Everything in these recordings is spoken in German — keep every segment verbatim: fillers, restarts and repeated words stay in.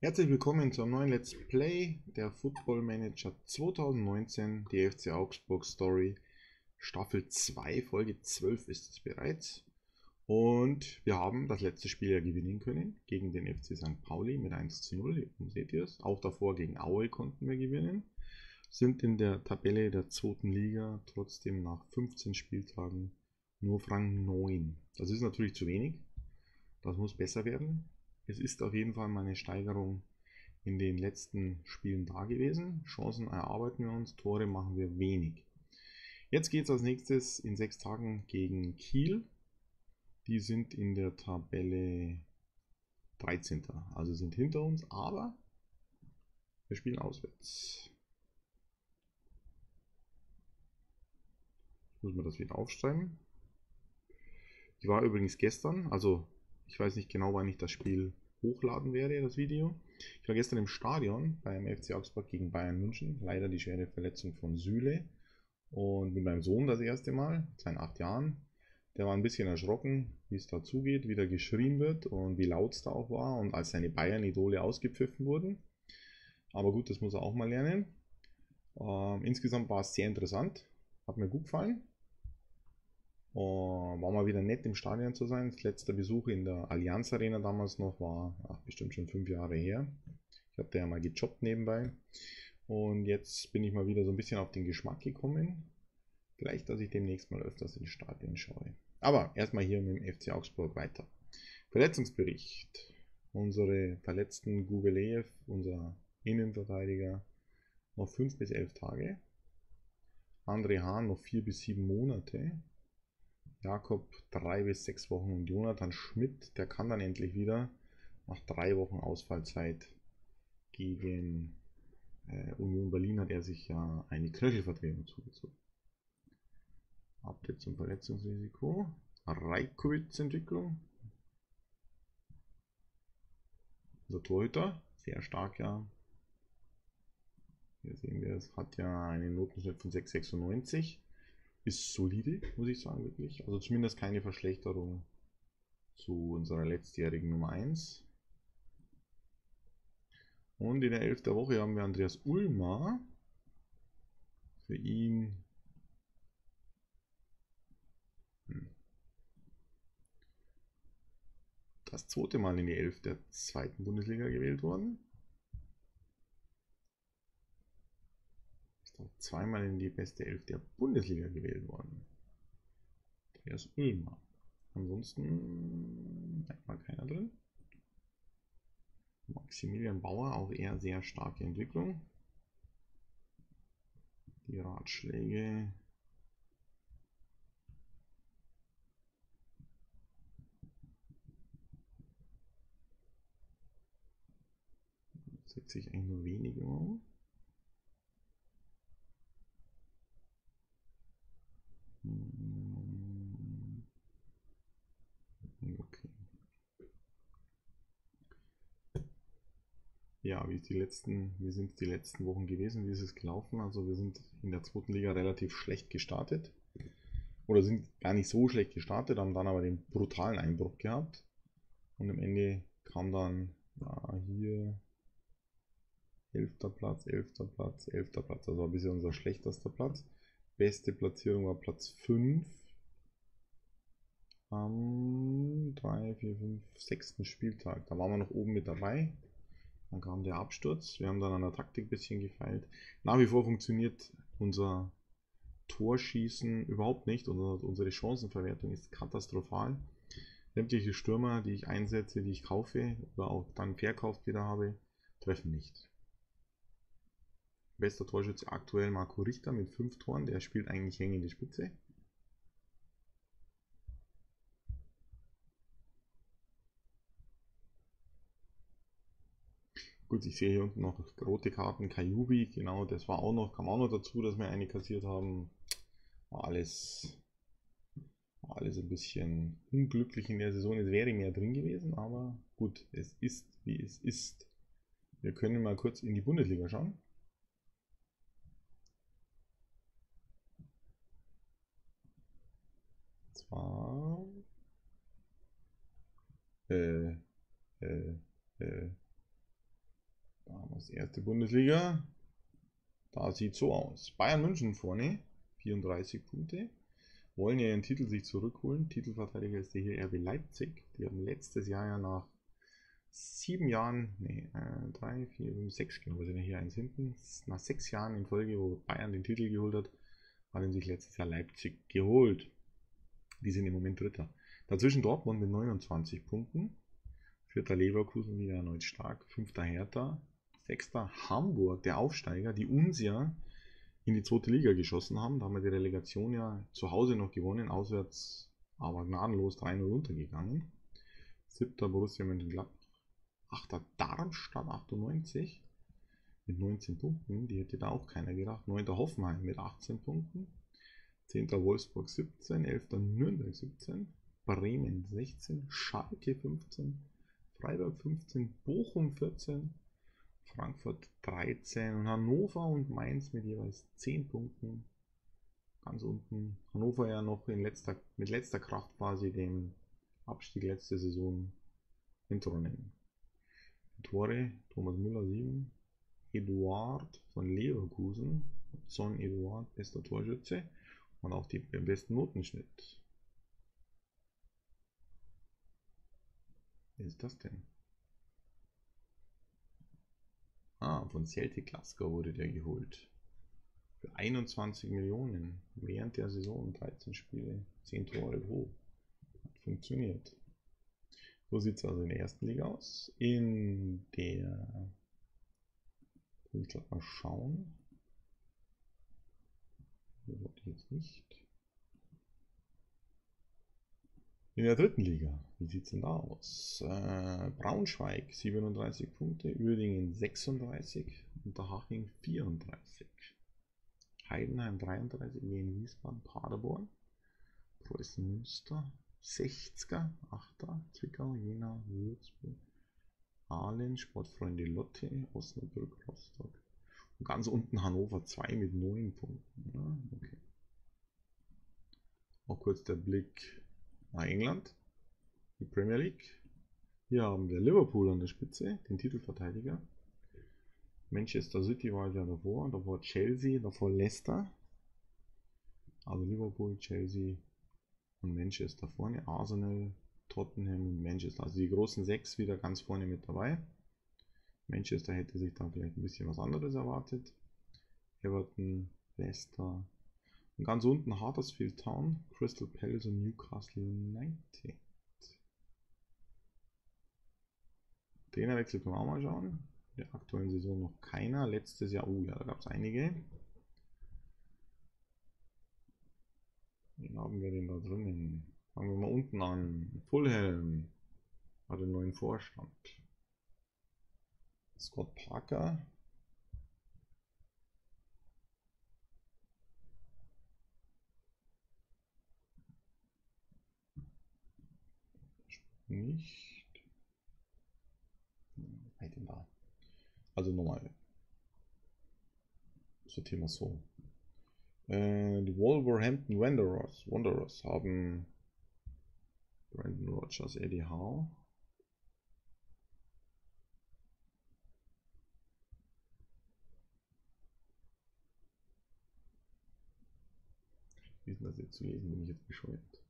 Herzlich willkommen zum neuen Let's Play der Football Manager zwanzig neunzehn, die F C Augsburg Story, Staffel zwei, Folge zwölf ist es bereits. Und wir haben das letzte Spiel ja gewinnen können gegen den F C Sankt Pauli mit eins zu null, seht ihr es. Auch davor gegen Aue konnten wir gewinnen, sind in der Tabelle der zweiten Liga trotzdem nach fünfzehn Spieltagen nur Rang neun. Das ist natürlich zu wenig, das muss besser werden. Es ist auf jeden Fall mal eine Steigerung in den letzten Spielen da gewesen. Chancen erarbeiten wir uns, Tore machen wir wenig. Jetzt geht es als nächstes in sechs Tagen gegen Kiel. Die sind in der Tabelle dreizehnter. Also sind hinter uns, aber wir spielen auswärts. Jetzt muss man das wieder aufschreiben. Die war übrigens gestern, also ich weiß nicht genau, wann ich das Spiel hochladen werde, das Video. Ich war gestern im Stadion beim F C Augsburg gegen Bayern München. Leider die schwere Verletzung von Süle. Und mit meinem Sohn das erste Mal, seit acht Jahren. Der war ein bisschen erschrocken, wie es da zugeht, wie da geschrien wird und wie laut es da auch war. Und als seine Bayern-Idole ausgepfiffen wurden. Aber gut, das muss er auch mal lernen. Ähm, insgesamt war es sehr interessant. Hat mir gut gefallen. Oh, war mal wieder nett im Stadion zu sein. Das letzte Besuch in der Allianz Arena damals noch war ach, bestimmt schon fünf Jahre her. Ich habe da ja mal gejobbt nebenbei. Und jetzt bin ich mal wieder so ein bisschen auf den Geschmack gekommen. Vielleicht, dass ich demnächst mal öfters ins Stadion schaue. Aber erstmal hier mit dem F C Augsburg weiter. Verletzungsbericht. Unsere verletzten Gouweleeuw, unser Innenverteidiger, noch fünf bis elf Tage. André Hahn noch vier bis sieben Monate. Jakob drei bis sechs Wochen und Jonathan Schmid, der kann dann endlich wieder nach drei Wochen Ausfallzeit gegen äh, Union Berlin hat er sich ja eine Knöchelvertretung zugezogen. Update zum Verletzungsrisiko, Reikowitz Entwicklung, der Torhüter, sehr stark ja, hier sehen wir es, hat ja einen Notenschnitt von sechs Komma sechsundneunzig. Ist solide, muss ich sagen, wirklich. Also zumindest keine Verschlechterung zu unserer letztjährigen Nummer eins. Und in der elften Woche haben wir Andreas Ulmer. Für ihn das zweite Mal in die elfte der zweiten Bundesliga gewählt worden. Zweimal in die beste Elf der Bundesliga gewählt worden. Der ist Ulmer. Ansonsten war keiner drin. Maximilian Bauer, auch eher sehr starke Entwicklung. Die Ratschläge. Das setzt sich eigentlich nur wenige um. Okay. Ja, wie ist die letzten, wie sind es die letzten Wochen gewesen? Wie ist es gelaufen? Also wir sind in der zweiten Liga relativ schlecht gestartet. Oder sind gar nicht so schlecht gestartet, haben dann aber den brutalen Einbruch gehabt. Und am Ende kam dann ja, hier elfter Platz, elfter Platz, elfter Platz. Das war bisher unser schlechtester Platz. Beste Platzierung war Platz fünf am dritten, vierten, fünften, sechsten Spieltag. Da waren wir noch oben mit dabei. Dann kam der Absturz. Wir haben dann an der Taktik ein bisschen gefeilt. Nach wie vor funktioniert unser Torschießen überhaupt nicht. Unsere Chancenverwertung ist katastrophal. Sämtliche Stürmer, die ich einsetze, die ich kaufe oder auch dann verkauft wieder habe, treffen nicht. Bester Torschütze aktuell Marco Richter mit fünf Toren. Der spielt eigentlich hängende Spitze. Gut, ich sehe hier unten noch rote Karten. Kajubi, genau, das war auch noch, kam auch noch dazu, dass wir eine kassiert haben. War alles, war alles ein bisschen unglücklich in der Saison. Es wäre mehr drin gewesen, aber gut, es ist wie es ist. Wir können mal kurz in die Bundesliga schauen. Ah. Äh, äh, äh. Das erste Bundesliga. Da sieht so aus. Bayern München vorne. vierunddreißig Punkte. Wollen ja ihren Titel sich zurückholen. Titelverteidiger ist der hier R B Leipzig. Die haben letztes Jahr ja nach sieben Jahren, nee, äh, drei, vier, fünf, sechs, genau, wir sind ja hier eins hinten. Nach sechs Jahren in Folge, wo Bayern den Titel geholt hat, hat ihn sich letztes Jahr Leipzig geholt. Die sind im Moment Dritter. Dazwischen Dortmund mit neunundzwanzig Punkten. Vierter Leverkusen wieder erneut stark. Fünfter Hertha. Sechster Hamburg, der Aufsteiger, die uns ja in die zweite Liga geschossen haben. Da haben wir die Relegation ja zu Hause noch gewonnen, auswärts aber gnadenlos drei null runtergegangen. Siebter Borussia Mönchengladbach. Achter Darmstadt achtundneunzig mit neunzehn Punkten, die hätte da auch keiner gedacht. Neunter Hoffenheim mit achtzehn Punkten. zehnter Wolfsburg siebzehn, elfter Nürnberg siebzehn, Bremen sechzehn, Schalke fünfzehn, Freiburg fünfzehn, Bochum vierzehn, Frankfurt dreizehn und Hannover und Mainz mit jeweils zehn Punkten. Ganz unten. Hannover ja noch in letzter, mit letzter Kraft quasi dem Abstieg letzte Saison entronnen. Tore, Thomas Müller sieben, Eduard von Leverkusen, Son Eduard, bester Torschütze und auch die, den besten Notenschnitt. Wer ist das denn? Ah, von Celtic Glasgow wurde der geholt. Für einundzwanzig Millionen während der Saison, dreizehn Spiele, zehn Tore hoch. Hat funktioniert. So sieht es also in der ersten Liga aus. In der, ich glaube mal schauen, das wollte ich jetzt nicht. In der dritten Liga, wie sieht es denn da aus? Äh, Braunschweig siebenunddreißig Punkte, Uerdingen sechsunddreißig und der Haching vierunddreißig. Heidenheim dreiunddreißig, Wien, Wiesbaden, Paderborn, Preußen Münster. sechziger, achter, Zwickau, Jena, Würzburg, Aalen, Sportfreunde Lotte, Osnabrück, Rostock. Und ganz unten Hannover zwei mit neun Punkten. Ja, okay. Auch kurz der Blick nach England, die Premier League. Hier haben wir Liverpool an der Spitze, den Titelverteidiger. Manchester City war ja davor, davor Chelsea, davor Leicester. Also Liverpool, Chelsea und Manchester vorne, Arsenal, Tottenham und Manchester. Also die großen sechs wieder ganz vorne mit dabei. Manchester hätte sich dann vielleicht ein bisschen was anderes erwartet. Everton, Leicester und ganz unten Huddersfield Town, Crystal Palace und Newcastle United. Trainerwechsel können wir auch mal schauen. In der aktuellen Saison noch keiner. Letztes Jahr, oh ja, da gab es einige. Wen haben wir denn da drinnen? Fangen wir mal unten an. Fulham hat einen neuen Vorstand. Scott Parker. Nicht. Also nochmal. Zum Thema so. Die Wolverhampton Wanderers, Wanderers haben Brendan Rodgers, Eddie Howe. Wie ist das jetzt zu lesen? Bin ich jetzt bescheuert?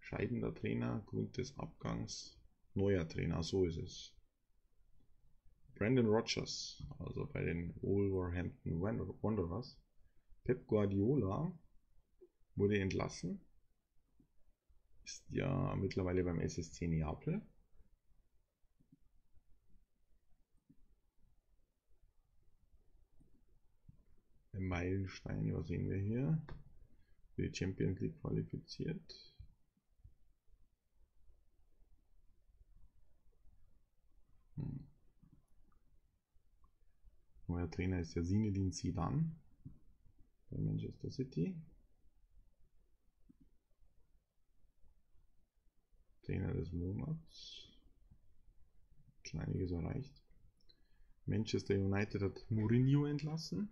Scheidender Trainer, Grund des Abgangs, neuer Trainer, so ist es. Brendan Rodgers, also bei den Wolverhampton Wanderers. Pep Guardiola wurde entlassen, ist ja mittlerweile beim S S C Neapel. Meilensteine, was sehen wir hier? Für die Champions League qualifiziert. Hm. Neuer Trainer ist ja Zinedine Zidane. Bei Manchester City. Trainer des Monats. Kleiniges erreicht. Manchester United hat Mourinho entlassen.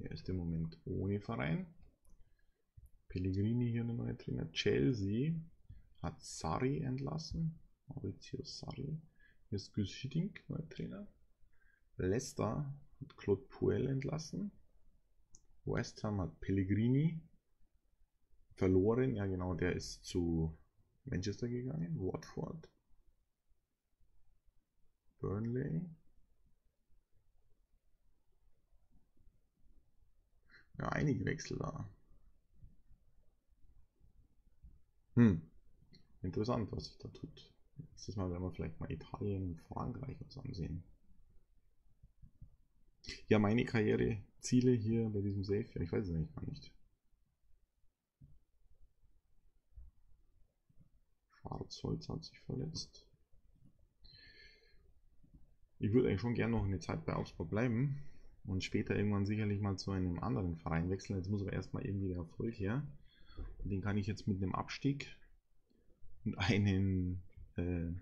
Der ist im Moment ohne Verein. Pellegrini hier der neue Trainer. Chelsea hat Sarri entlassen. Maurizio Sarri. Hier ist Guus Hiddink, neuer Trainer. Leicester hat Claude Puel entlassen. West Ham hat Pellegrini verloren. Ja genau, der ist zu Manchester gegangen. Watford. Burnley. Ja, einige Wechsel da. Hm. Interessant, was sich da tut. Nächstes Mal werden wir vielleicht mal Italien und Frankreich uns ansehen. Ja, meine Karriereziele hier bei diesem Save, ja, ich weiß es eigentlich gar nicht. Schwarzholz hat sich verletzt. Ich würde eigentlich schon gerne noch eine Zeit bei Augsburg bleiben und später irgendwann sicherlich mal zu einem anderen Verein wechseln. Jetzt muss aber erstmal irgendwie der Erfolg her. Und den kann ich jetzt mit einem Abstieg und einen äh,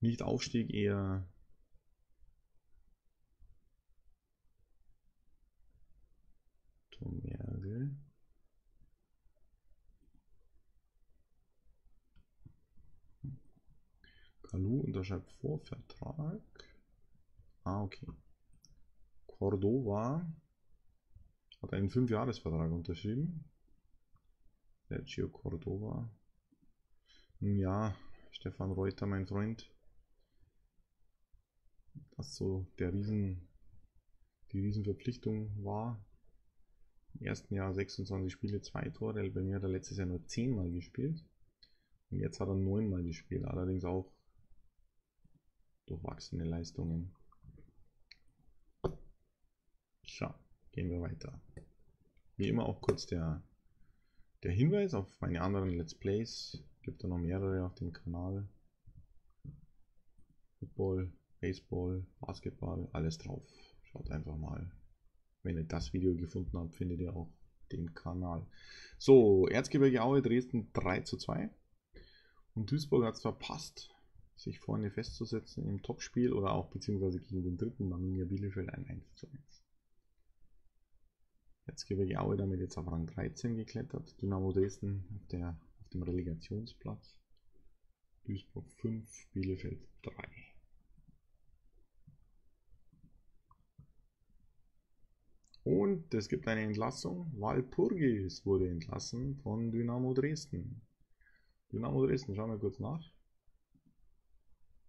Nicht-Aufstieg eher Mergel. Kalu unterschreibt Vorvertrag. Ah, okay. Cordova hat einen fünf Jahres Vertrag unterschrieben. Sergio Cordova. Nun ja, Stefan Reuter, mein Freund. Was so der Riesen, die Riesenverpflichtung war. Im ersten Jahr sechsundzwanzig Spiele, zwei Tore. Bei mir hat er letztes Jahr nur zehnmal gespielt. Und jetzt hat er neunmal gespielt. Allerdings auch durchwachsene Leistungen. Tja, gehen wir weiter. Wie immer auch kurz der, der Hinweis auf meine anderen Let's Plays. Gibt da noch mehrere auf dem Kanal. Football, Baseball, Basketball, alles drauf. Schaut einfach mal. Wenn ihr das Video gefunden habt, findet ihr auch den Kanal. So, Erzgebirge Aue, Dresden drei zu zwei. Und Duisburg hat es verpasst, sich vorne festzusetzen im Topspiel oder auch beziehungsweise gegen den dritten Arminia Bielefeld ein eins zu eins. Erzgebirge Aue damit jetzt auf Rang dreizehn geklettert. Dynamo Dresden auf, der, auf dem Relegationsplatz. Duisburg fünf, Bielefeld drei. Und es gibt eine Entlassung. Walpurgis wurde entlassen von Dynamo Dresden. Dynamo Dresden, schauen wir kurz nach.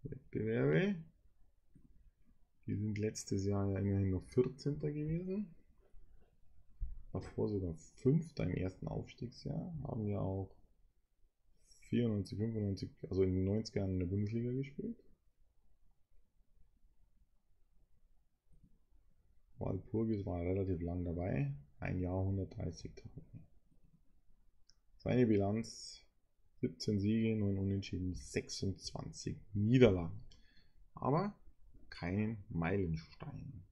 Wettbewerbe. Die sind letztes Jahr ja immerhin noch vierzehnter gewesen. Davor sogar fünfter im ersten Aufstiegsjahr. Haben ja auch vierundneunzig, fünfundneunzig, also in den neunzigern in der Bundesliga gespielt. Walpurgis war relativ lang dabei, ein Jahr hundertdreißig Tage. Seine Bilanz siebzehn Siege, neun Unentschieden, sechsundzwanzig Niederlagen. Aber keinen Meilenstein.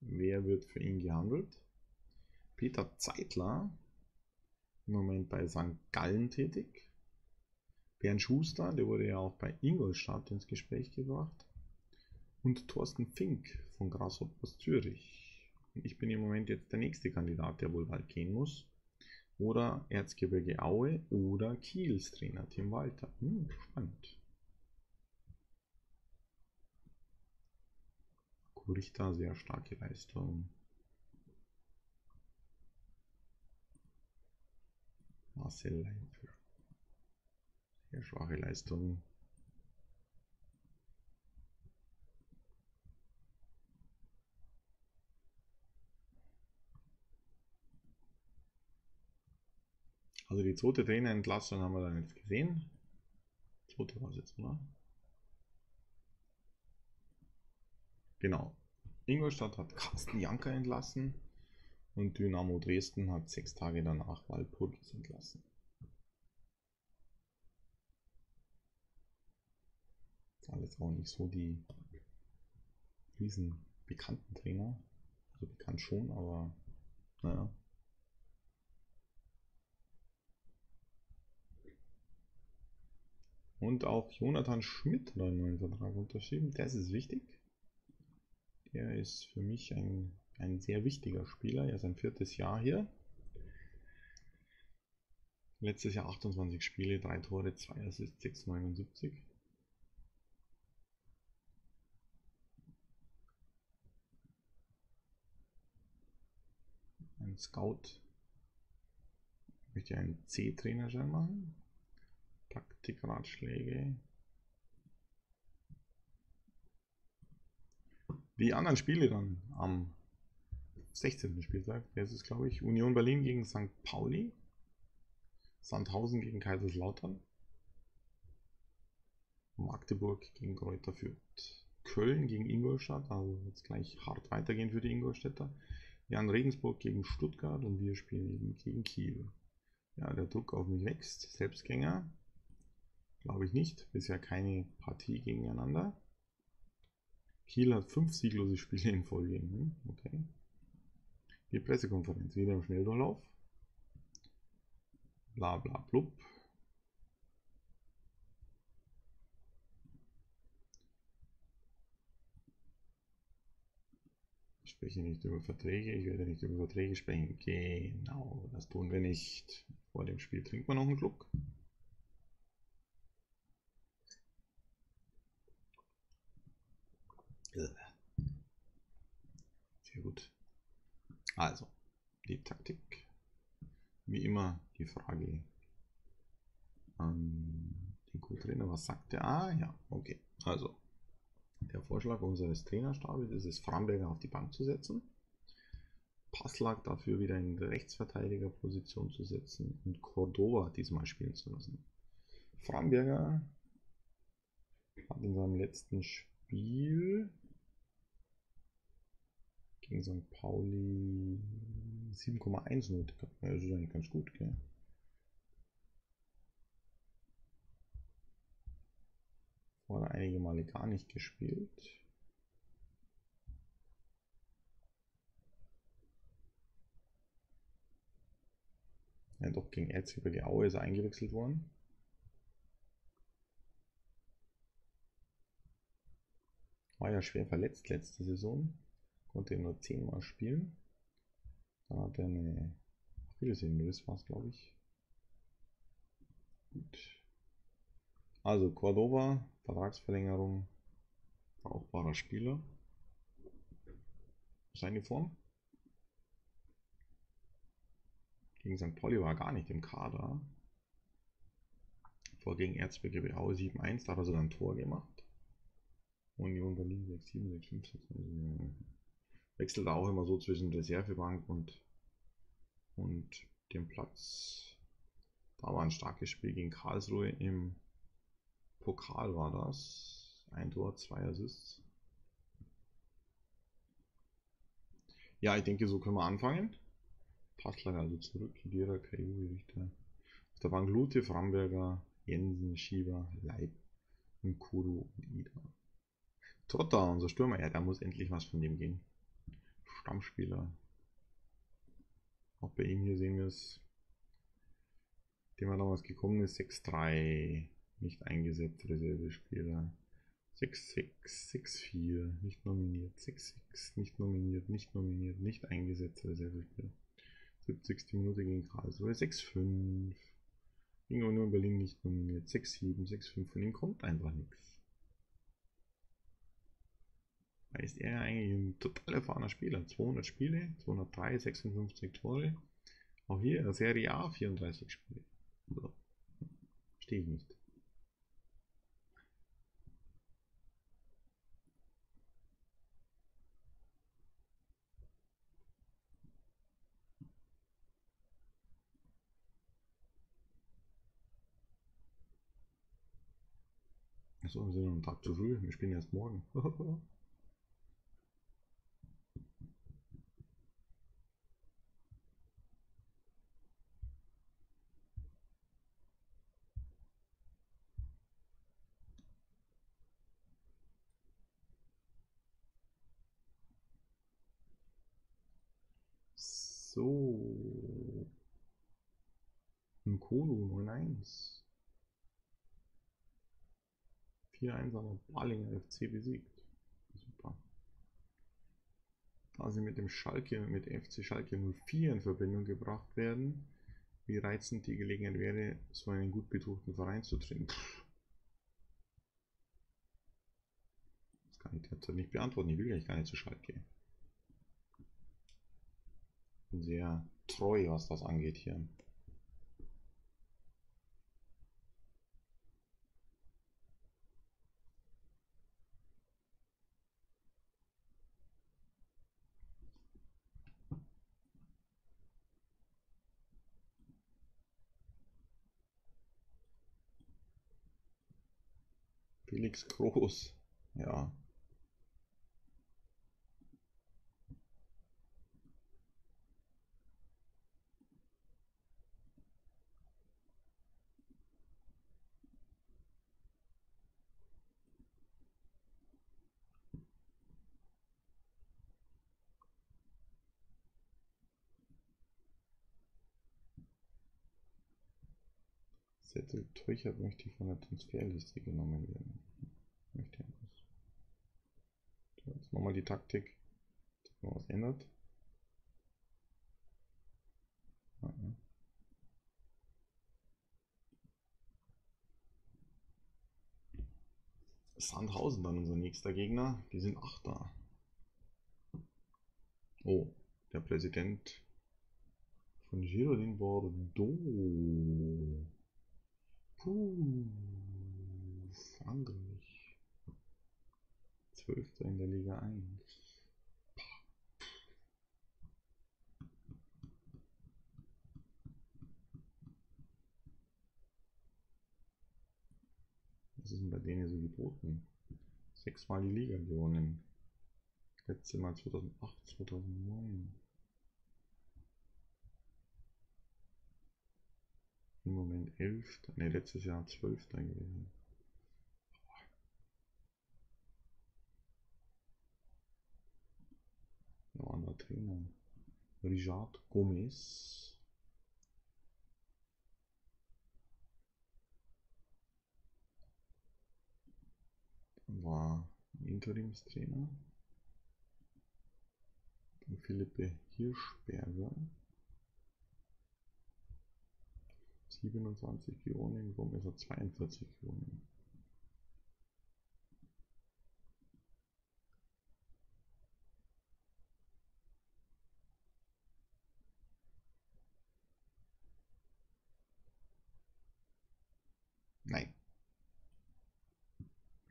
Wer wird für ihn gehandelt? Peter Zeitler, im Moment bei Sankt Gallen tätig. Bernd Schuster, der wurde ja auch bei Ingolstadt ins Gespräch gebracht. Und Thorsten Fink von Grasshoppers Zürich. Ich bin im Moment jetzt der nächste Kandidat, der wohl bald gehen muss. Oder Erzgebirge Aue oder Kiels Trainer Tim Walter. Hm, spannend. Kurichta, sehr starke Leistung. Marcel Leipzig. Sehr schwache Leistung. Also die zweite Trainerentlassung haben wir dann jetzt gesehen. Zweite war es jetzt, oder? Genau. Ingolstadt hat Carsten Janker entlassen und Dynamo Dresden hat sechs Tage danach Walpurgis entlassen. Alles auch nicht so die riesen bekannten Trainer. Also bekannt schon, aber naja. Und auch Jonathan Schmid hat einen neuen Vertrag unterschrieben. Das ist wichtig. Er ist für mich ein, ein sehr wichtiger Spieler. Er ist ein viertes Jahr hier. Letztes Jahr achtundzwanzig Spiele, drei Tore, zwei Assists, sechs Komma neunundsiebzig. Ein Scout. Ich möchte einen C-Trainer schon machen. Taktikratschläge. Die anderen Spiele dann am sechzehnten Spieltag. Das ist, glaube ich, Union Berlin gegen Sankt Pauli. Sandhausen gegen Kaiserslautern, Magdeburg gegen Greuther Fürth, Köln gegen Ingolstadt, also jetzt gleich hart weitergehen für die Ingolstädter, Jan Regensburg gegen Stuttgart und wir spielen eben gegen Kiel. Ja, der Druck auf mich wächst, Selbstgänger, glaube ich nicht, bisher keine Partie gegeneinander. Kiel hat fünf sieglose Spiele in Folge, hm, okay. Die Pressekonferenz, wieder im Schnelldurchlauf. Bla bla blub. Ich spreche nicht über Verträge, ich werde nicht über Verträge sprechen. Genau, das tun wir nicht. Vor dem Spiel trinkt man noch einen Schluck. Sehr gut. Also, die Taktik. Wie immer die Frage an den Co-Trainer, was sagt der? Ah ja, okay. Also, der Vorschlag unseres Trainerstabes ist es, Framberger auf die Bank zu setzen, Passlack dafür wieder in Rechtsverteidigerposition zu setzen und Cordova diesmal spielen zu lassen. Framberger hat in seinem letzten Spiel gegen Sankt Pauli sieben Komma eins Note gehabt. Das ist eigentlich ganz gut, gell? Vorher einige Male gar nicht gespielt. Ja, doch, gegen Erzgebirge Aue ist er eingewechselt worden. War ja schwer verletzt letzte Saison. Konnte nur zehnmal spielen. Dann hat er eine Achillessehnenriss, war es, glaube ich. Gut. Also Cordova, Vertragsverlängerung, brauchbarer Spieler. Seine Form. Gegen Sankt Pauli war er gar nicht im Kader. Vor gegen Erzgebirge Aue sieben eins, da hat er sogar ein Tor gemacht. Union Berlin sechs sieben, sechs fünf, sechs neun. Wechselt auch immer so zwischen Reservebank und, und dem Platz. Da war ein starkes Spiel gegen Karlsruhe, im Pokal war das. Ein Tor, zwei Assists. Ja, ich denke, so können wir anfangen. Passlager also zurück, Hidera, Kayu, Richter. Auf der Bank Lute, Framberger, Jensen, Schieber, Leib, Nkuru und Ida. Trotter, unser Stürmer, ja, da muss endlich was von dem gehen. Stammspieler. Auch bei ihm hier sehen wir es, dem er damals gekommen ist, sechs drei, nicht eingesetzt, Reservespieler, sechs sechs, sechs vier, nicht nominiert, sechs sechs, nicht nominiert, nicht nominiert, nicht eingesetzt, Reservespieler, siebzigste Minute gegen Karlsruhe, sechs fünf, gegen Union Berlin nicht nominiert, sechs sieben, sechs fünf, von ihm kommt einfach nichts. Da ist er eigentlich ein total erfahrener Spieler. zweihundert Spiele, zweihundertdrei, sechsundfünfzig Tore. Auch hier Serie A, vierunddreißig Spiele. So. Verstehe ich nicht. Achso, wir sind noch einen Tag zu früh. Wir spielen erst morgen. So, Nkolo neun eins. vier eins haben wir Balinger F C besiegt. Super. Da sie mit dem Schalke, mit F C Schalke null vier in Verbindung gebracht werden, wie reizend die Gelegenheit wäre, so einen gut betuchten Verein zu treten. Das kann ich derzeit nicht beantworten, ich will gleich gar nicht zu Schalke. Ich bin sehr treu, was das angeht hier. Felix Groß, ja. Setzel Teuchert möchte ich von der Transferliste genommen werden. Möchte ich nicht. So, jetzt nochmal die Taktik. Dass man was ändert. Ah, ja. Sandhausen dann unser nächster Gegner. Die sind Achter. Oh, der Präsident von Giro den Bordeaux. Uh, Frankreich. Zwölfter in der Liga eins. Was ist denn bei denen so geboten? Sechsmal die Liga gewonnen. Letztes Mal zweitausendacht, zweitausendneun. Im Moment elf, ne, letztes Jahr zwölf gewesen. Noch ein anderer Trainer. Richard Gomez. War ein Interimstrainer. Dann Philippe Hirschberger. siebenundzwanzig Millionen, warum ist er zweiundvierzig Millionen? Nein.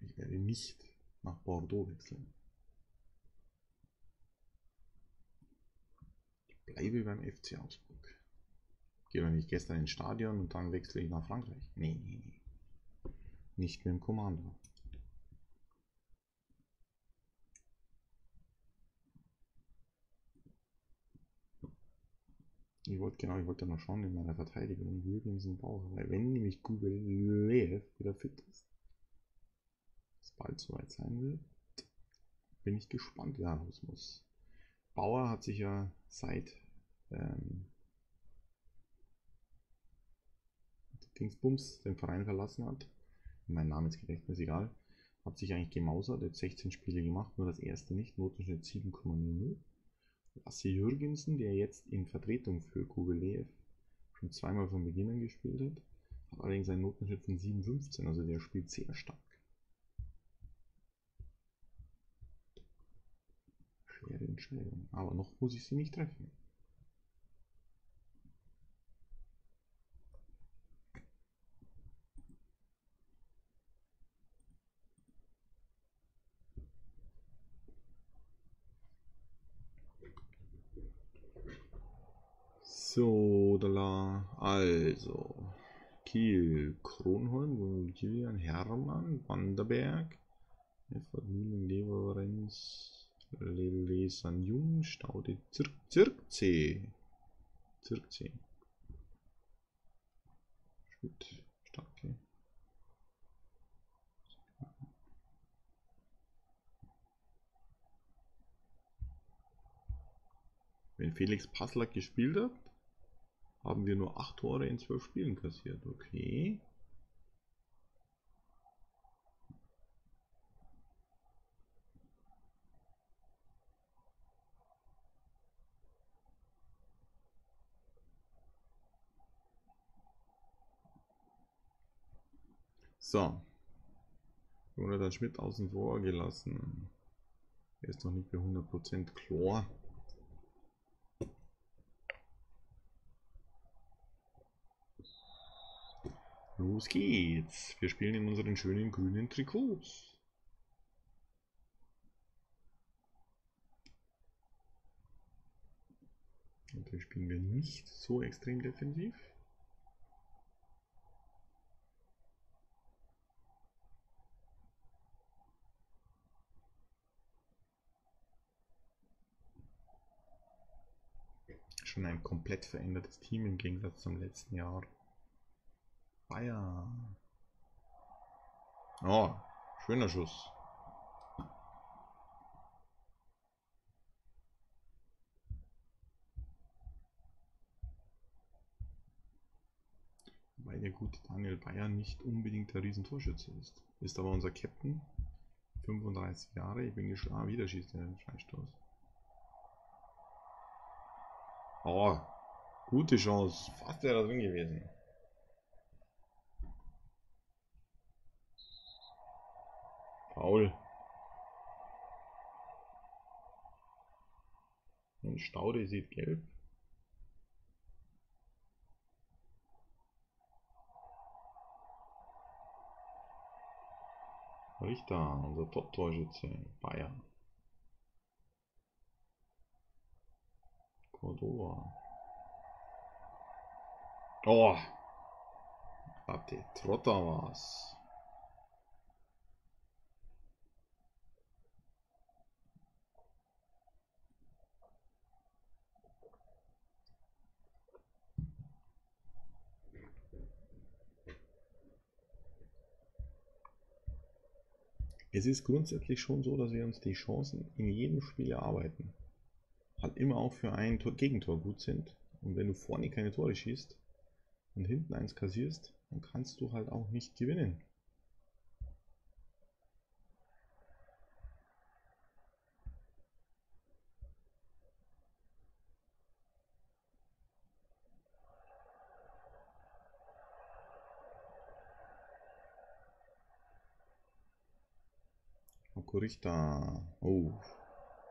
Ich werde nicht nach Bordeaux wechseln. Ich bleibe beim F C Augsburg. Gehe doch nicht gestern ins Stadion und dann wechsle ich nach Frankreich. Nee, nee, nee. Nicht mit dem Kommando. Ich wollte genau, ich wollte noch schauen in meiner Verteidigung, Williamson Bauer, weil wenn nämlich Gouweleeuw wieder fit ist, was bald soweit sein will, bin ich gespannt, wer raus muss. Bauer hat sich ja seit ähm, Dingsbums den Verein verlassen hat, mein Name ist Gedächtnis, egal, hat sich eigentlich gemausert, jetzt sechzehn Spiele gemacht, nur das erste nicht, Notenschnitt sieben Komma null. Lasse Jürgensen, der jetzt in Vertretung für Gouweleeuw schon zweimal von Beginn an gespielt hat, hat allerdings einen Notenschnitt von sieben Komma fünfzehn, also der spielt sehr stark. Schwere Entscheidung, aber noch muss ich sie nicht treffen. So, da also Kiel, Kronholm, Kilian, Hermann, Wanderberg, Erfurt, Mühlen, Leverenz, Levesan, Jung, Staude, Zirkzee, Zirkzee, Schmidt, Starke. Wenn Felix Passlack gespielt hat, haben wir nur acht Tore in zwölf Spielen kassiert. Okay. So. Jonathan Schmid außen vor gelassen. Er ist noch nicht bei hundert Prozent klar. Los geht's. Wir spielen in unseren schönen grünen Trikots. Natürlich spielen wir nicht so extrem defensiv. Schon ein komplett verändertes Team im Gegensatz zum letzten Jahr. Bayern. Oh, schöner Schuss. Weil der gute Daniel Bayer nicht unbedingt der Riesentorschütze ist. Ist aber unser Captain. fünfunddreißig Jahre. Ich bin geschlagen. Ah, wieder schießt er den Freistoß. Oh, gute Chance. Fast wäre da drin gewesen. Foul. Und Staude sieht gelb. Richter, unser Top-Torschütze, Bayern. Cordova. Oh! Hatte Trotter was. Es ist grundsätzlich schon so, dass wir uns die Chancen in jedem Spiel erarbeiten. Halt immer auch für ein Tor Gegentor gut sind. Und wenn du vorne keine Tore schießt und hinten eins kassierst, dann kannst du halt auch nicht gewinnen. Richter, oh,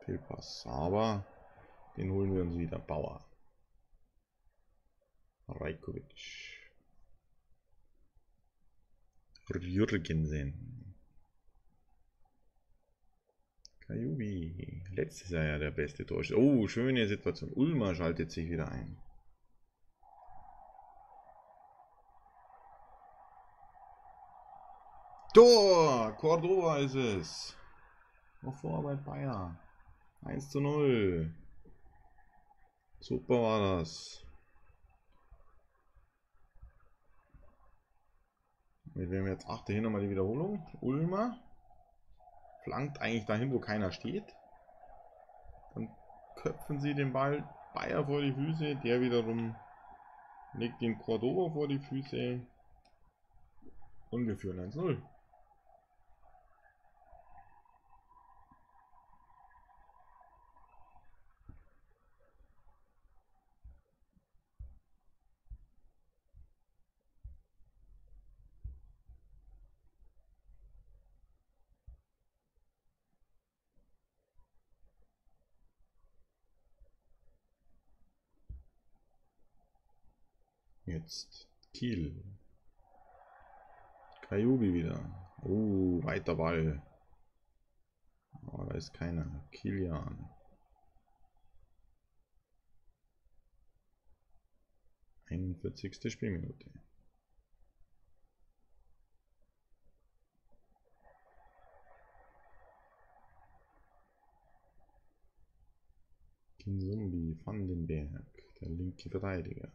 Fehlpass, aber den holen wir uns wieder. Bauer, Rajkovic, Jürgensen, Kajubi, letztes Jahr ja der beste Torschütze. Oh, schöne Situation, Ulmer schaltet sich wieder ein. Tor! Cordova ist es! Noch Vorarbeit Bayer. eins zu null. Super war das. Mit wem jetzt achte hier nochmal die Wiederholung. Ulmer flankt eigentlich dahin, wo keiner steht. Dann köpfen sie den Ball Bayer vor die Füße. Der wiederum legt den Cordova vor die Füße. Und wir führen eins zu null. Jetzt Kiel. Kajubi wieder. Oh, weiter Ball. Aber oh, da ist keiner. Kilian. einundvierzigste Spielminute. Kinsumbi van den Berg, der linke Verteidiger.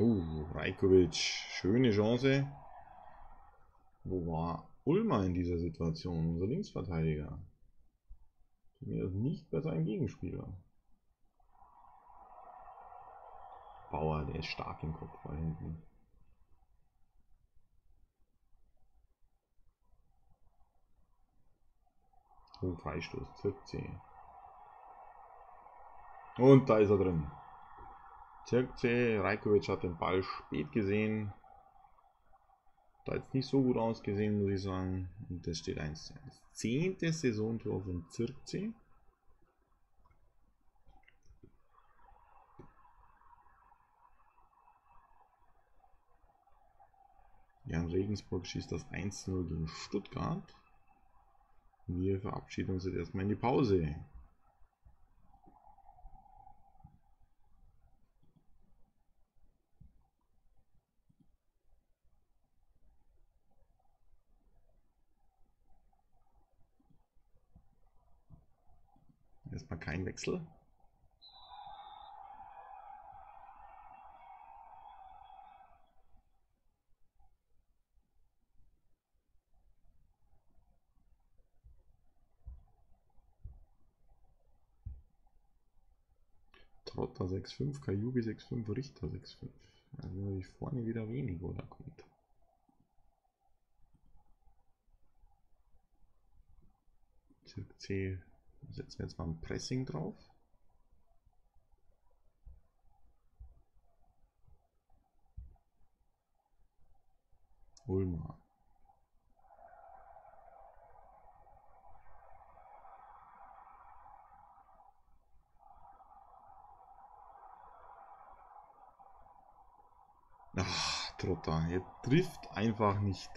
Oh, Rajkovic, schöne Chance. Wo war Ulmer in dieser Situation, unser Linksverteidiger? Mir ist nicht bei seinem Gegenspieler. Bauer, der ist stark im Kopf da hinten. Oh, Freistoß, Zirkzee. Und da ist er drin. Zirkzee, Rajkovic hat den Ball spät gesehen. Da jetzt nicht so gut ausgesehen, muss ich sagen. Und das steht eins zu eins. Zehnte Saisontor von Zirkzee. Jan Regensburg schießt das eins zu null gegen Stuttgart. Wir verabschieden uns jetzt erstmal in die Pause. Erstmal kein Wechsel. Trotter sechs fünf, Kajubi sechs fünf, Richter sechs fünf. Also habe ich vorne wieder wenig, oder kommt. Zirkzee setzen wir jetzt mal ein Pressing drauf. Ulmer. Ach, Trotter, er trifft einfach nicht.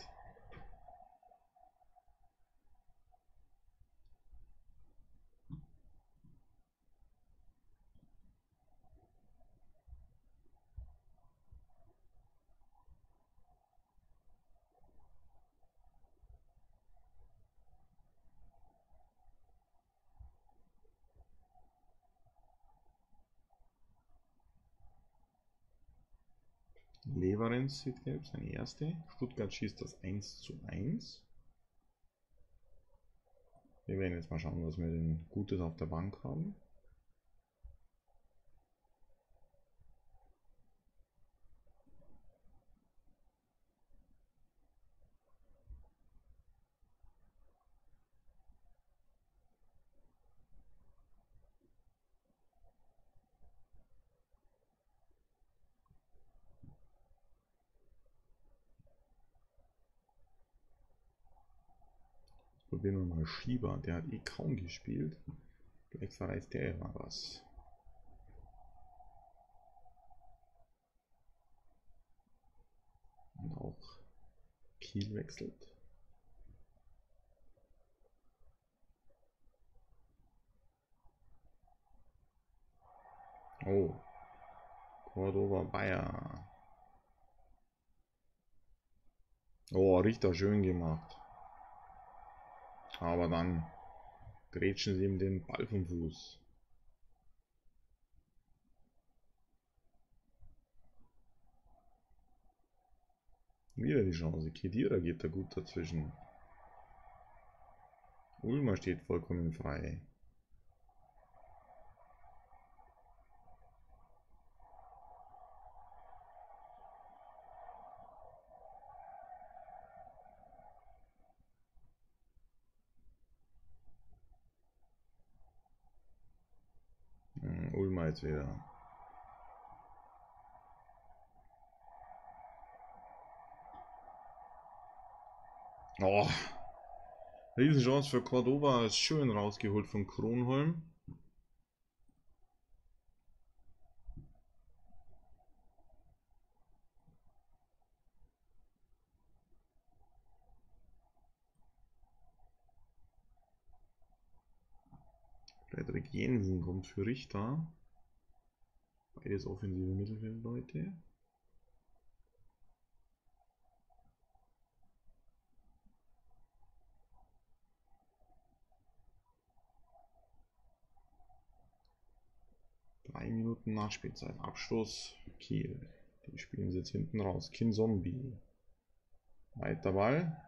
Leverenz sieht gelb, seine erste. Stuttgart schießt das eins zu eins. Wir werden jetzt mal schauen, was wir denn Gutes auf der Bank haben. Probieren wir mal Schieber, der hat eh kaum gespielt. Vielleicht verreißt der ja mal was. Und auch Kiel wechselt. Oh, Cordoba Bayer. Oh, Richter, schön gemacht. Aber dann grätschen sie ihm den Ball vom Fuß. Wieder die Chance. Kedira geht da gut dazwischen. Ulmer steht vollkommen frei. Ulmer jetzt wieder. Oh, Riesenchance für Cordova, schön rausgeholt von Kronholm. Frederik Jensen kommt für Richter. Beides offensive Mittelfeldleute. Drei Minuten Nachspielzeit. Abschluss Kiel. Die spielen sie jetzt hinten raus. Kinzombie. Weiter Ball.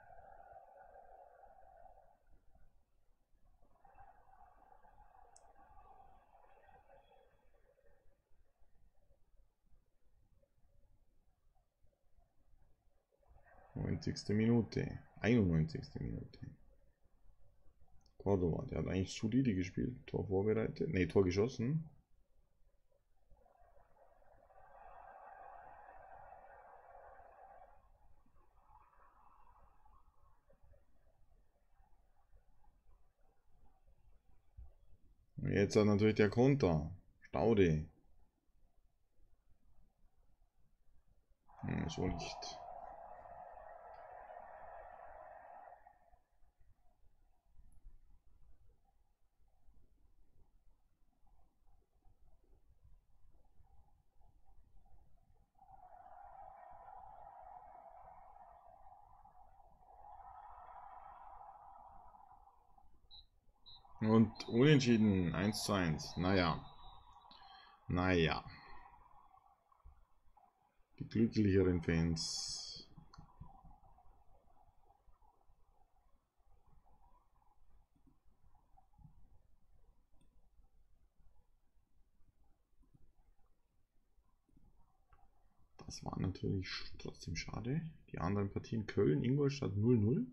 neunzigste Minute, einundneunzigste Minute. Warte mal, der hat eigentlich zu Didi gespielt. Tor vorbereitet. Ne, Tor geschossen. Jetzt hat natürlich der Konter. Staude. Hm, so nicht. Und unentschieden, eins zu eins. Naja. Naja. Die glücklicheren Fans. Das war natürlich trotzdem schade. Die anderen Partien Köln, Ingolstadt null null.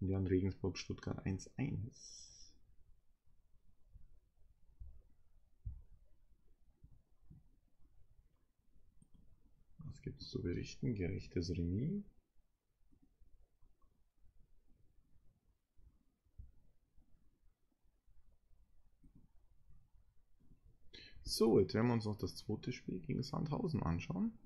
Und dann Regensburg, Stuttgart eins eins. Gibt es zu berichten, gerechtes Remis. So, jetzt werden wir uns noch das zweite Spiel gegen Sandhausen anschauen.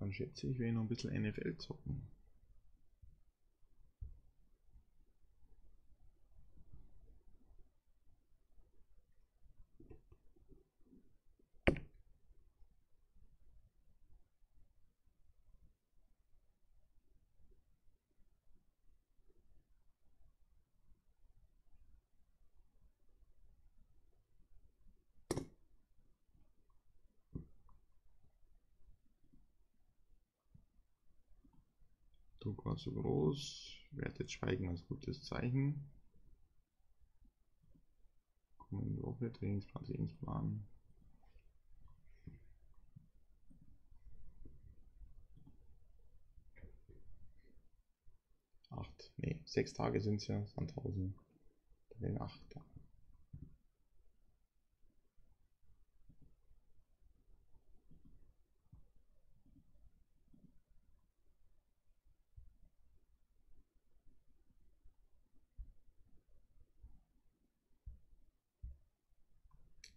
Dann schätze ich, wir noch ein bisschen N F L zocken. War zu groß, wertet Schweigen als gutes Zeichen. Kommende Woche, Trainingsplan, Trainingsplan. Acht, nee, sechs Tage sind es ja, Sandhausen, den acht.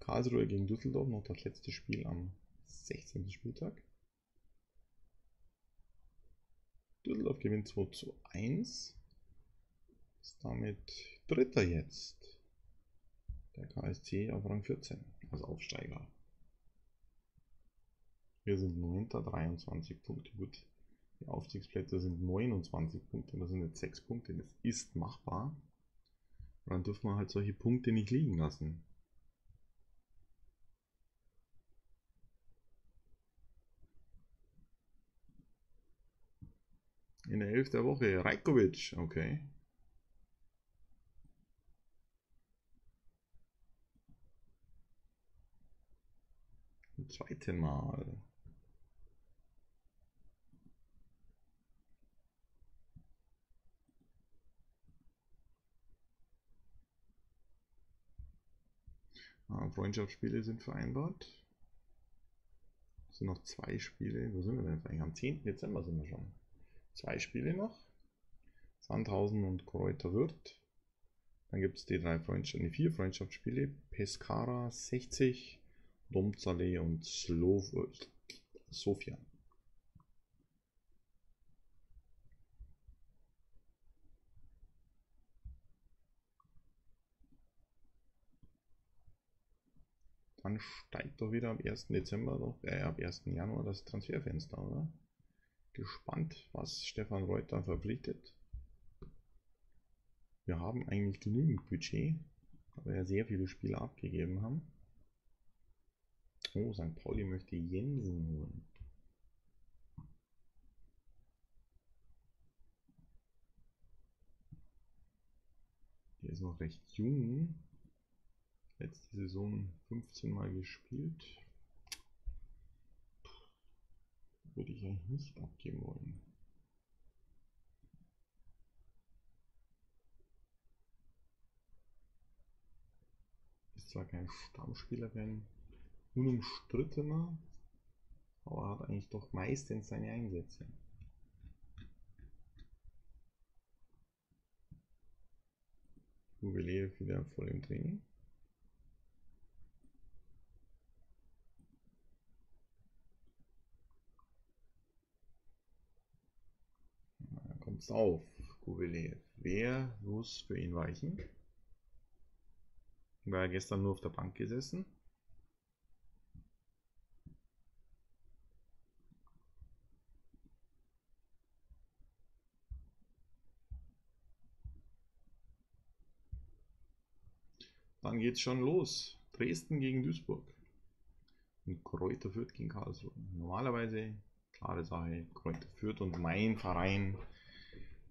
Karlsruhe gegen Düsseldorf, noch das letzte Spiel am sechzehnten Spieltag. Düsseldorf gewinnt zwei zu eins. Ist damit Dritter jetzt. Der K S C auf Rang vierzehn als Aufsteiger. Wir sind neunter, dreiundzwanzig Punkte. Gut, die Aufstiegsplätze sind neunundzwanzig Punkte. Das sind jetzt sechs Punkte. Das ist machbar. Und dann dürfen wir halt solche Punkte nicht liegen lassen. In der elften der Woche, Rajkovic, okay. Zum zweiten Mal. Ah, Freundschaftsspiele sind vereinbart. Es sind noch zwei Spiele. Wo sind wir denn jetzt eigentlich? Am zehnten Dezember sind wir schon. Zwei Spiele noch, Sandhausen und Kreuter Würth. Dann gibt es die drei Freundschaft, die vier Freundschaftsspiele, Pescara, sechzig, Domzale und Slow Sofia. Dann steigt doch wieder am ersten Dezember, doch, äh, ab ersten Januar das Transferfenster, oder? Gespannt, was Stefan Reuter verpflichtet. Wir haben eigentlich genügend Budget, weil wir ja sehr viele Spieler abgegeben haben. Oh, Sankt Pauli möchte Jensen holen. Der ist noch recht jung. Letzte Saison fünfzehn Mal gespielt. würde ich eigentlich nicht abgeben wollen. Ist zwar kein Stammspieler, kein unumstrittener, aber hat eigentlich doch meistens seine Einsätze. Gouweleeuw wieder voll im Training. Da kommt's auf, Gouweleeuw. Wer muss für ihn weichen? War er gestern nur auf der Bank gesessen? Dann geht's schon los. Dresden gegen Duisburg. Und Kräuter Fürth gegen Karlsruhe. Normalerweise, klare Sache, Kräuter Fürth und mein Verein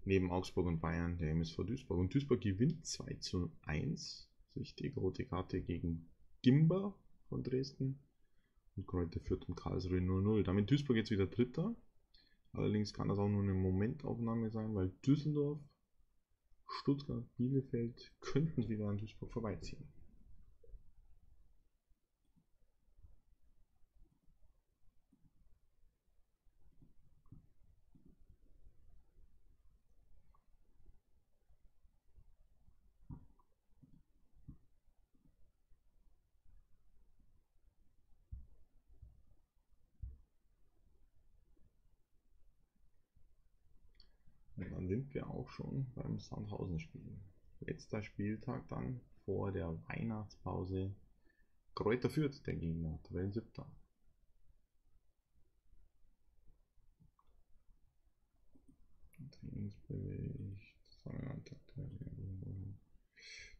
neben Augsburg und Bayern, der M S V Duisburg. Und Duisburg gewinnt zwei zu eins. Richtig, rote Karte gegen Gimba von Dresden und Kräuter Fürth und Karlsruhe null null. Damit Duisburg jetzt wieder Dritter. Allerdings kann das auch nur eine Momentaufnahme sein, weil Düsseldorf, Stuttgart, Bielefeld könnten wieder an Duisburg vorbeiziehen. Und dann sind wir auch schon beim Sandhausen-Spiel. Letzter Spieltag dann vor der Weihnachtspause. Kräuter Fürth, der Gegner, Tabellen-Siebter.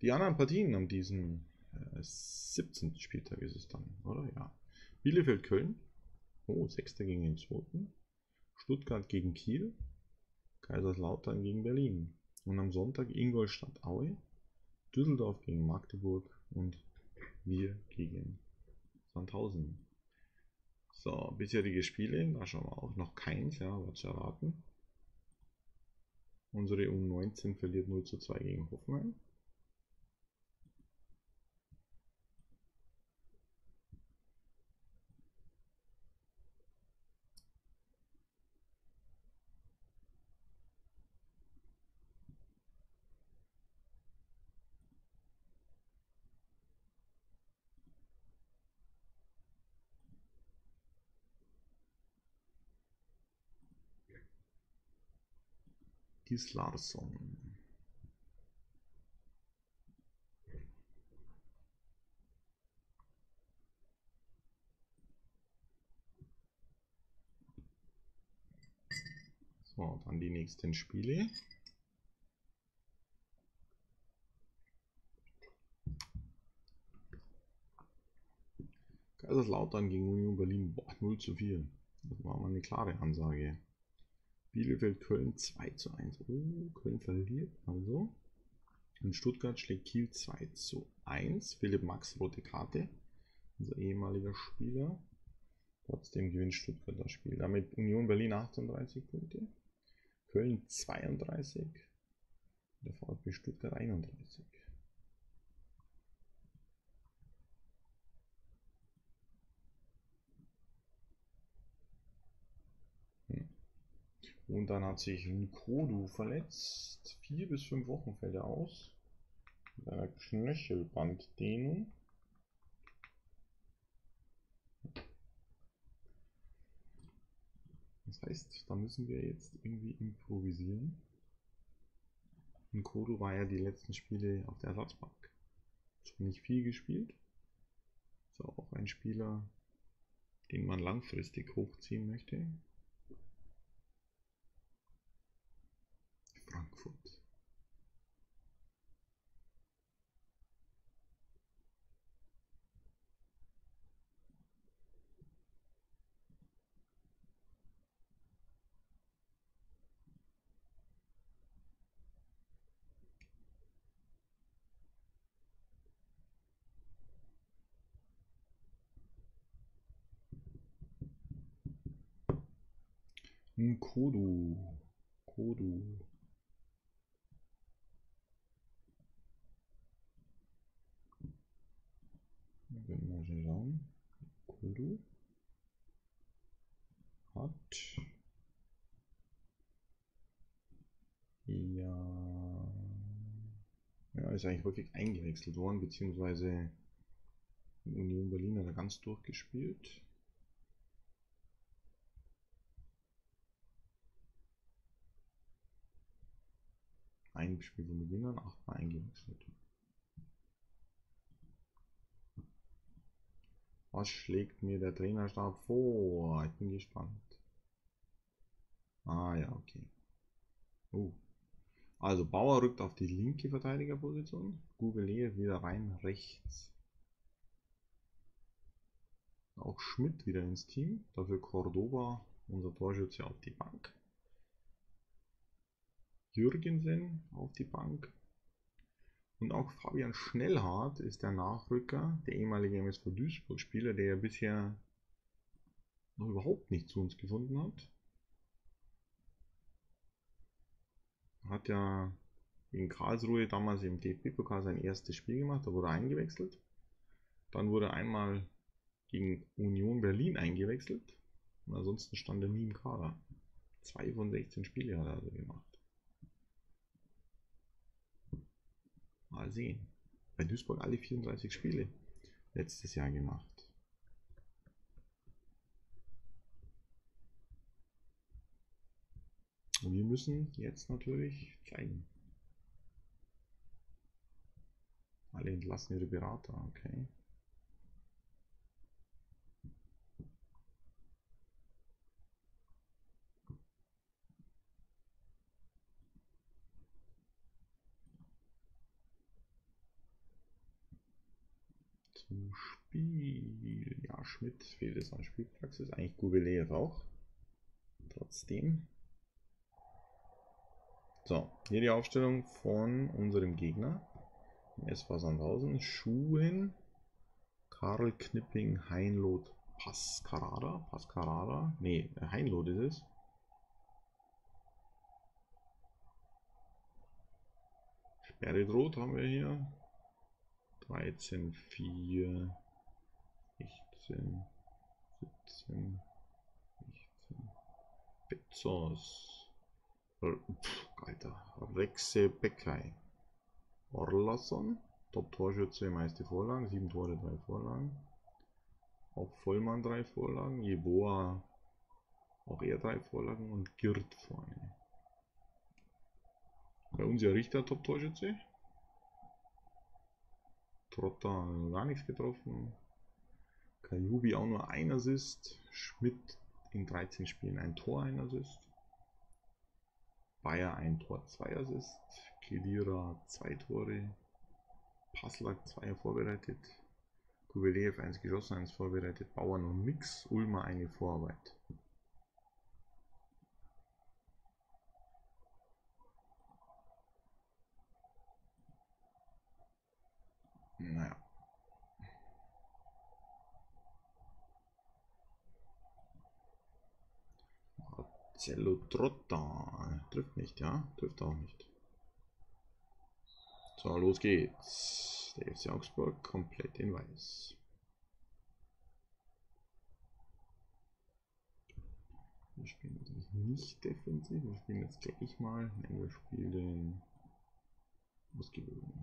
Die anderen Partien an diesem äh, siebzehnten Spieltag ist es dann, oder? Ja. Bielefeld-Köln. Oh, Sechster gegen den Zweiten. Stuttgart gegen Kiel. Kaiserslautern gegen Berlin und am Sonntag Ingolstadt Aue, Düsseldorf gegen Magdeburg und wir gegen Sandhausen. So, bisherige Spiele, da schauen wir auch noch keins, ja, aber zu erwarten. Unsere U neunzehn verliert null zu zwei gegen Hoffenheim. Larsson. So, dann die nächsten Spiele. Kaiserslautern gegen Union Berlin, boah, null zu vier. Das war mal eine klare Ansage. Bielefeld-Köln zwei zu eins. Oh, Köln verliert also. Und Stuttgart schlägt Kiel zwei zu eins. Philipp Max, rote Karte. Unser ehemaliger Spieler. Trotzdem gewinnt Stuttgart das Spiel. Damit Union Berlin achtunddreißig Punkte. Köln zweiunddreißig. Der VfB Stuttgart einunddreißig. Und dann hat sich Nkodu verletzt. Vier bis fünf Wochen fällt er aus. Mit einer Knöchelbanddehnung. Das heißt, da müssen wir jetzt irgendwie improvisieren. Nkodu war ja die letzten Spiele auf der Ersatzbank. Hat nicht viel gespielt. Ist auch ein Spieler, den man langfristig hochziehen möchte. Frankfurt. Kodu. Kodu. Kodu hat ja, ja ist eigentlich häufig eingewechselt worden, beziehungsweise Union Berlin hat er ganz durchgespielt. Ein Spiel von Beginn an, achtmal eingewechselt. Was schlägt mir der Trainerstab vor? Ich bin gespannt. Ah ja, okay. Uh. Also Bauer rückt auf die linke Verteidigerposition. Gouweleeuw wieder rein rechts. Auch Schmid wieder ins Team. Dafür Cordoba, unser Torschütze, auf die Bank. Jürgensen auf die Bank. Und auch Fabian Schnellhardt ist der Nachrücker, der ehemalige M S V Duisburg-Spieler, der ja bisher noch überhaupt nicht zu uns gefunden hat. Hat ja in Karlsruhe damals im D F B-Pokal sein erstes Spiel gemacht, da wurde er eingewechselt. Dann wurde er einmal gegen Union Berlin eingewechselt. Und ansonsten stand er nie im Kader. zwei von sechzehn Spiele hat er also gemacht. Mal sehen. Bei Duisburg alle vierunddreißig Spiele letztes Jahr gemacht. Und wir müssen jetzt natürlich zeigen. Alle entlassen ihre Berater, okay. Spiel. Ja, Schmid fehlt es an Spielpraxis. Eigentlich Gouweleeuw auch. Trotzdem. So, hier die Aufstellung von unserem Gegner. S V Sandhausen. Schuhen. Karl Knipping, Heinloth, Pascarada. Pascarada. Ne, Heinloth ist es. Sperre droht haben wir hier. dreizehn, vier, sechzehn, siebzehn, sechzehn, Bezos, Pff, Alter, Rexe Beckei, Orlasson, Top-Torschütze, meiste Vorlagen, sieben Tore, drei Vorlagen, auch Vollmann, drei Vorlagen, Jeboa, auch er drei Vorlagen und Girt vorne. Bei uns ja Richter, Top-Torschütze. Trotter gar nichts getroffen. Kajubi auch nur ein Assist. Schmid in dreizehn Spielen ein Tor, ein Assist. Bayer ein Tor, zwei Assist. Kedira zwei Tore. Passlack zwei vorbereitet. Gouweleeuw eins geschossen, eins vorbereitet. Bauer noch nix. Ulmer eine Vorarbeit. Naja. Marcello Trotta. Trifft nicht, ja? Trifft auch nicht. So, los geht's. Der F C Augsburg komplett in Weiß. Wir spielen natürlich nicht defensiv. Wir spielen jetzt gleich mal. Nein, wir spielen.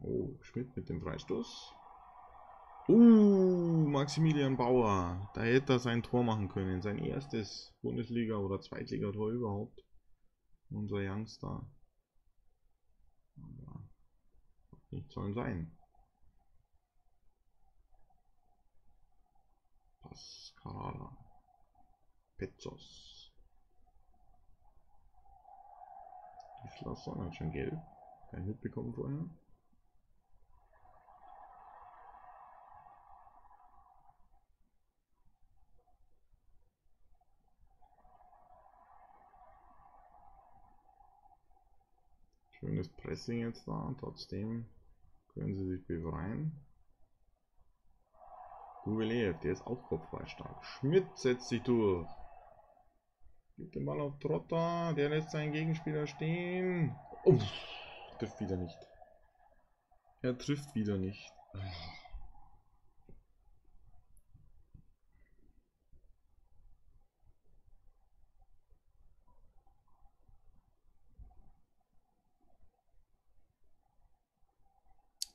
Oh, Schmid mit dem Freistoß. Uh, Maximilian Bauer. Da hätte er sein Tor machen können. Sein erstes Bundesliga- oder Zweitligator überhaupt. Unser Youngster. Aber nicht sollen sein. Pascarada. Petzos. Die Schlosser hat schon gelb. Kein Hit bekommen vorher. Schönes Pressing jetzt da, trotzdem können sie sich befreien. Gouweleeuw, der ist auch kopfballstark. Schmid setzt sich durch. Gibt Den Ball auf Trotter, der lässt seinen Gegenspieler stehen. Uff, trifft wieder nicht. Er trifft wieder nicht.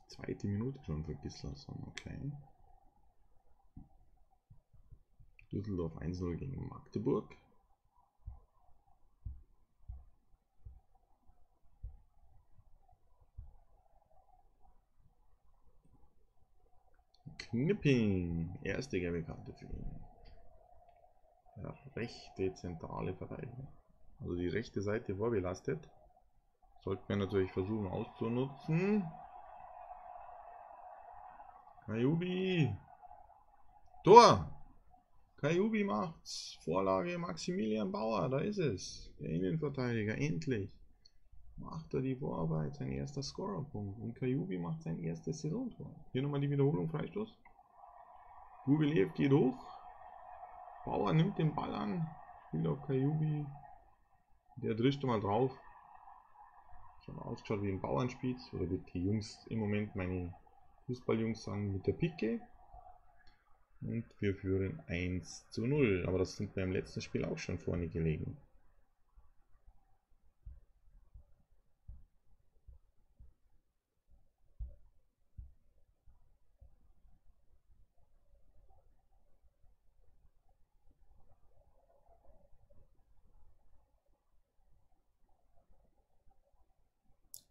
Zweite Minute schon für Gislason, okay. Düsseldorf eins null gegen Magdeburg. Knipping, erste gelbe Karte für ihn. Der rechte zentrale Verteidiger. Also die rechte Seite vorbelastet. Sollten wir natürlich versuchen auszunutzen. Kajubi! Tor! Kajubi macht's! Vorlage Maximilian Bauer, da ist es! Der Innenverteidiger, endlich! Macht er die Vorarbeit, sein erster Scorerpunkt. Und Kajubi macht sein erstes Saisontor. Hier nochmal die Wiederholung, Freistoß. Gouweleeuw geht hoch. Bauer nimmt den Ball an. Spielt auf Kajubi. Der drischt mal drauf. Schon ausgeschaut wie ein Bauernspiel. Oder wird die Jungs im Moment meine. Fußballjungs an mit der Pike und wir führen eins zu null, aber das sind wir im letzten Spiel auch schon vorne gelegen.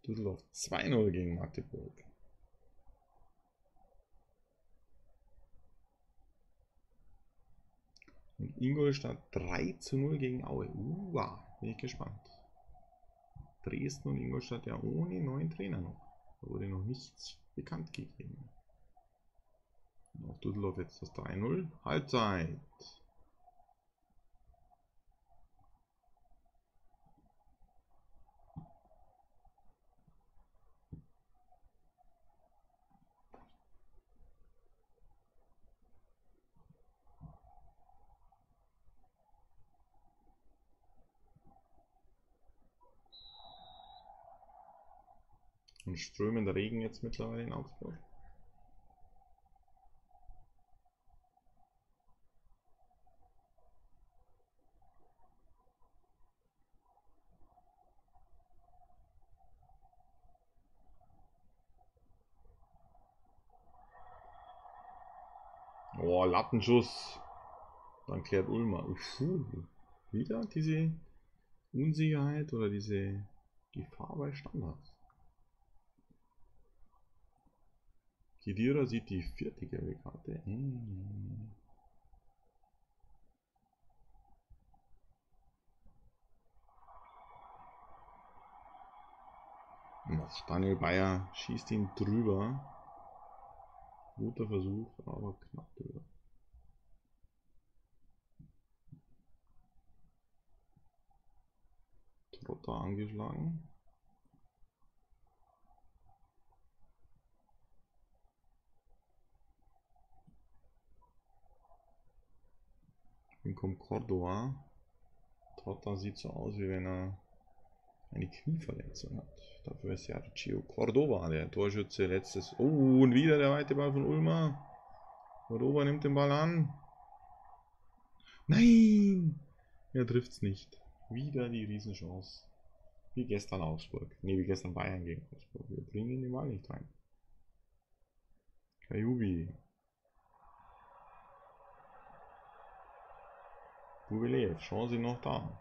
Düsseldorf zwei null gegen Magdeburg. Und Ingolstadt drei zu null gegen Aue. Uah, bin ich gespannt. Dresden und Ingolstadt ja ohne neuen Trainer noch. Da wurde noch nichts bekannt gegeben. Und auch Düsseldorf jetzt das drei null. Halbzeit. Und strömender Regen jetzt mittlerweile in Augsburg. Oh, Lattenschuss. Dann klärt Ulmer. Puh, wieder diese Unsicherheit oder diese Gefahr bei Standards. Kedira sieht die vierte gelbe Karte. Hm. Daniel Bayer schießt ihn drüber. Guter Versuch, aber knapp drüber. Trotter angeschlagen. Dann kommt Cordova. Trotter sieht so aus, wie wenn er eine Knieverletzung hat. Dafür ist Sergio Cordova, der Torschütze letztes. Oh, und wieder der weite Ball von Ulmer. Cordova nimmt den Ball an. Nein! Er trifft's nicht. Wieder die Riesenchance. Wie gestern Augsburg. Ne, wie gestern Bayern gegen Augsburg. Wir bringen den Ball nicht rein. Kajubi. Gouweleeuw, Chance noch da.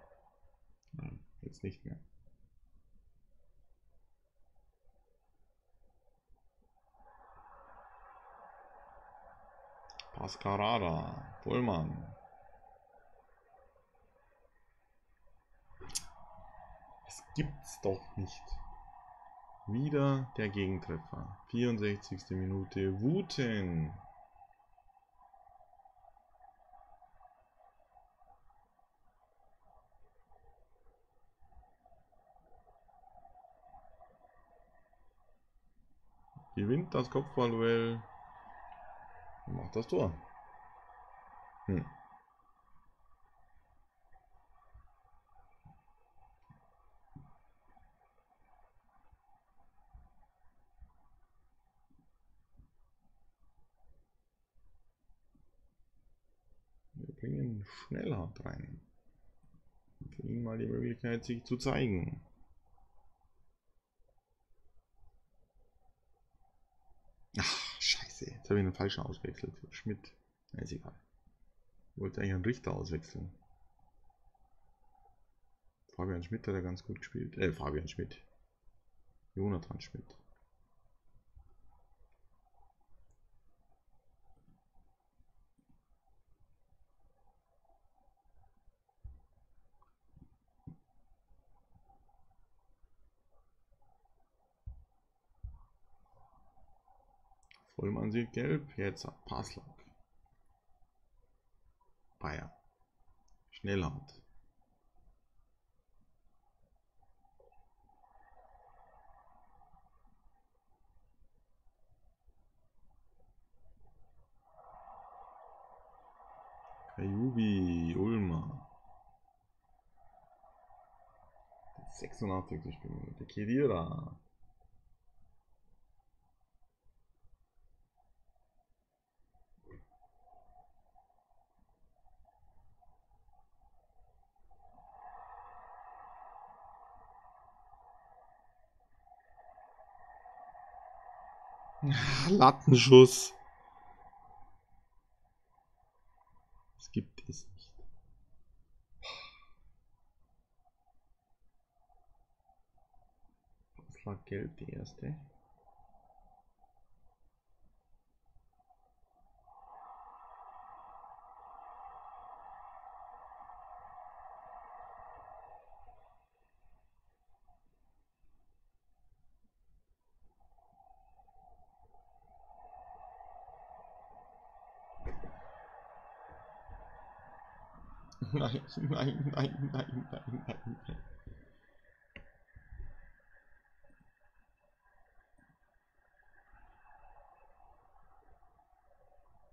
Nein, jetzt nicht mehr. Pascarada, Vollmann. Es gibt's doch nicht. Wieder der Gegentreffer. vierundsechzigste Minute, Wuten. Gewinnt das Kopfballduell und macht das Tor. Hm. Klingen Schnellhart rein. Und für ihn mal die Möglichkeit, sich zu zeigen. Ach, scheiße. Jetzt habe ich einen falschen auswechselt. Schmidt. Na, ist egal. Ich wollte eigentlich einen Richter auswechseln. Fabian Schmidt hat er ganz gut gespielt. Äh, Fabian Schmidt. Jonathan Schmid. Vollmann sieht gelb. Jetzt Passlack. Bayer. Schnellhand. Jubi, Ulmer. sechsundachtzig Minuten. Kedira. Lattenschuss. Gibt es nicht. Das war gelb, die erste. Nein, nein, nein, nein, nein, nein, nein.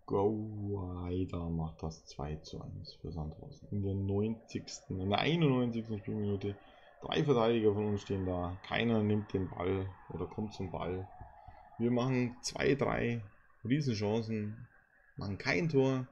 Gouweleeuw macht das zwei zu eins für Sandhausen. In der neunzigsten, in der einundneunzigsten Spielminute. Drei Verteidiger von uns stehen da. Keiner nimmt den Ball oder kommt zum Ball. Wir machen zwei, drei Riesenchancen. Machen kein Tor.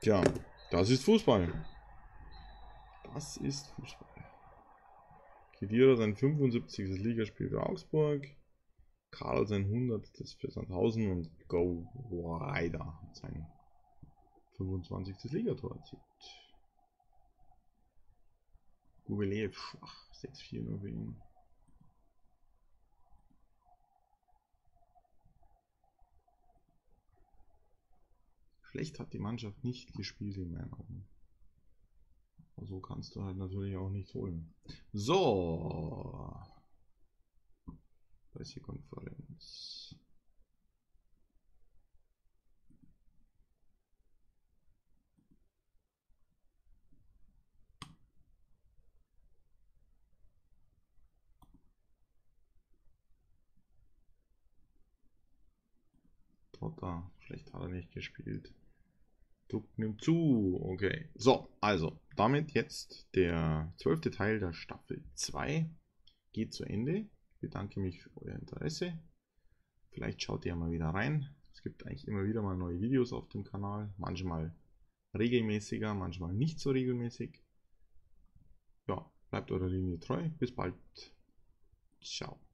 Tja, das ist Fußball. Das ist Fußball. Kedira sein fünfundsiebzigsten Ligaspiel für Augsburg. Karl sein hundertsten für Sandhausen und Gouweleeuw hat sein fünfundzwanzigsten Ligator erzielt. Gouweleeuw schwach, sechs vier nur für ihn. Schlecht hat die Mannschaft nicht gespielt in meinen Augen. Aber so kannst du halt natürlich auch nicht holen. So. Pressekonferenz. Trotter. Schlecht hat er nicht gespielt. Druck nimmt zu. Okay. So, also, damit jetzt der zwölfte Teil der Staffel zwei geht zu Ende. Ich bedanke mich für euer Interesse. Vielleicht schaut ihr mal wieder rein. Es gibt eigentlich immer wieder mal neue Videos auf dem Kanal. Manchmal regelmäßiger, manchmal nicht so regelmäßig. Ja, bleibt eurer Linie treu. Bis bald. Ciao.